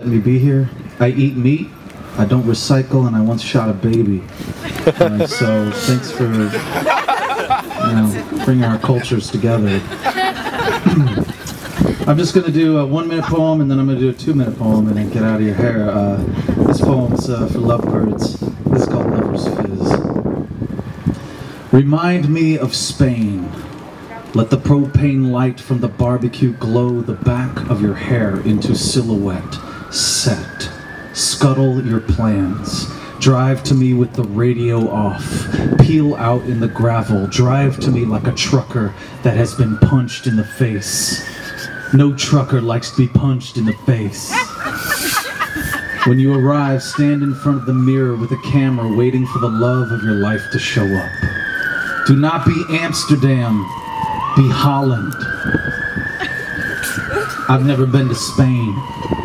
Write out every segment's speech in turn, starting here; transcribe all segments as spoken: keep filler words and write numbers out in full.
Let me be here. I eat meat, I don't recycle, and I once shot a baby. Uh, so thanks for you know, bringing our cultures together. I'm just going to do a one-minute poem, and then I'm going to do a two-minute poem, and then get out of your hair. Uh, this poem's uh, for lovebirds. It's called Lover's Fizz. Remind me of Spain. Let the propane light from the barbecue glow the back of your hair into silhouette. Set. Scuttle your plans. Drive to me with the radio off. Peel out in the gravel. Drive to me like a trucker that has been punched in the face. No trucker likes to be punched in the face. When you arrive, stand in front of the mirror with a camera waiting for the love of your life to show up. Do not be Amsterdam. Be Holland. I've never been to Spain.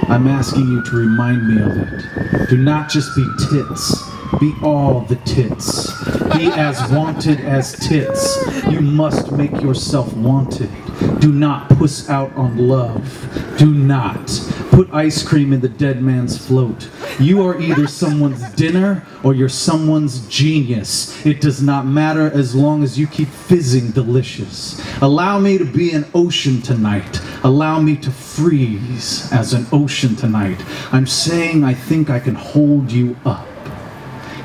I'm asking you to remind me of it. Do not just be tits. Be all the tits. Be as wanted as tits. You must make yourself wanted. Do not puss out on love. Do not put ice cream in the dead man's float. You are either someone's dinner or you're someone's genius. It does not matter as long as you keep fizzing delicious. Allow me to be an ocean tonight. Allow me to freeze as an ocean tonight. I'm saying I think I can hold you up.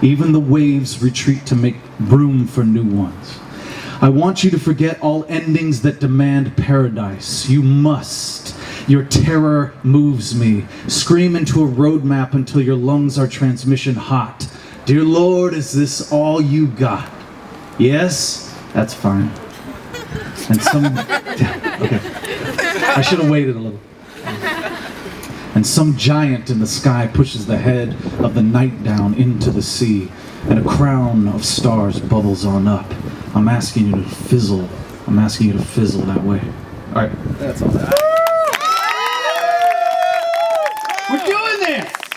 Even the waves retreat to make room for new ones. I want you to forget all endings that demand paradise. You must. Your terror moves me. Scream into a roadmap until your lungs are transmission hot. Dear Lord, is this all you got? Yes? That's fine. And some... Okay. I should have waited a little. And some giant in the sky pushes the head of the night down into the sea, and a crown of stars bubbles on up. I'm asking you to fizzle. I'm asking you to fizzle that way. All right, that's all that. We're doing this!